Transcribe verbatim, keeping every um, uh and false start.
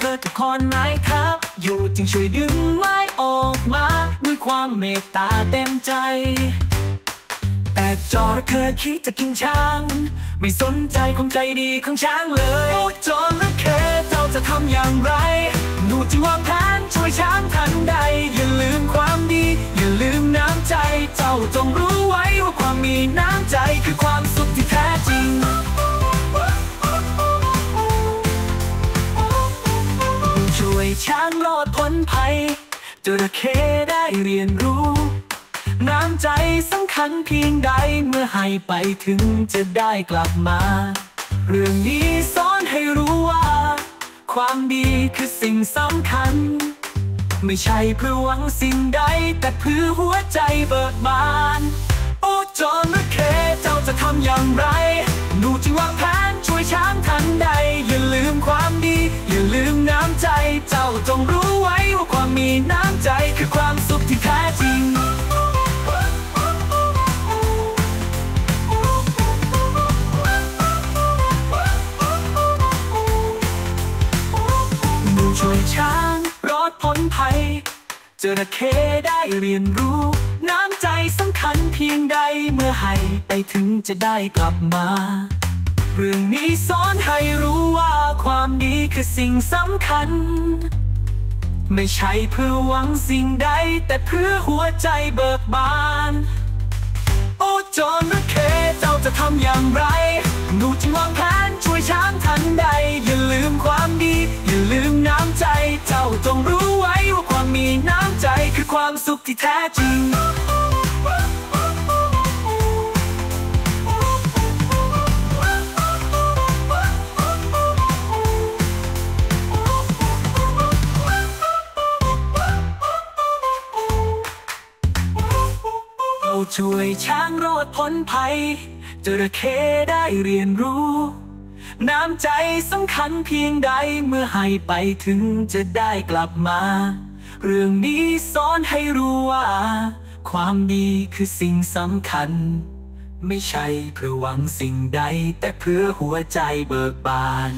เกิดจากคอนไม้ครับอยู่จึงช่วยดึงไม้ออกมาด้วยความเมตตาเต็มใจแต่จระเข้คิดจะกินช้างไม่สนใจความใจดีของช้างเลยโอ้จระเข้เจ้าจะทำอย่างไรหนูจึงวางแผนช่วยช้างทันใดอย่าลืมความดีอย่าลืมน้ำใจเจ้าจงรู้ไว้ว่าความมีน้ำใจคือความสุขที่แท้จริงช่วยช้างรอดพ้นภัยจระเข้ได้เรียนรู้น้ำใจสำคัญเพียงใดเมื่อให้ไปถึงจะได้กลับมาเรื่องนี้สอนให้รู้ว่าความดีคือสิ่งสำคัญไม่ใช่เพื่อหวังสิ่งใดแต่เพื่อหัวใจเบิกบานโอ้จระเข้เจ้าจะทำอย่างไรหนูจึงวางแผนช่วยช้างทันใดอย่าลืมความดีอย่าลืมน้ำใจเจ้าจงรู้ไว้ว่าความมีน้ำใจคือความสุขที่แท้จริงช่วยช้างรอดพ้นภัยจระเข้ได้เรียนรู้น้ำใจสำคัญเพียงใดเมื่อให้ไปถึงจะได้กลับมาเรื่องนี้สอนให้รู้ว่าความดีคือสิ่งสำคัญไม่ใช่เพื่อหวังสิ่งใดแต่เพื่อหัวใจเบิกบานโอ้จระเข้เจ้าจะทำอย่างไรหนูจึงวางแผนช่วยช้างทันใดอย่าลืมความดีอย่าลืมน้ำใจเจ้าจงรู้ไว้ว่าความมีน้ำใจคือความสุขที่แท้จริงเราช่วยช้างรอดพ้นภัยจระเข้ได้เรียนรู้น้ำใจสำคัญเพียงใดเมื่อให้ไปถึงจะได้กลับมาเรื่องนี้สอนให้รู้ว่าความดีคือสิ่งสำคัญไม่ใช่เพื่อหวังสิ่งใดแต่เพื่อหัวใจเบิกบาน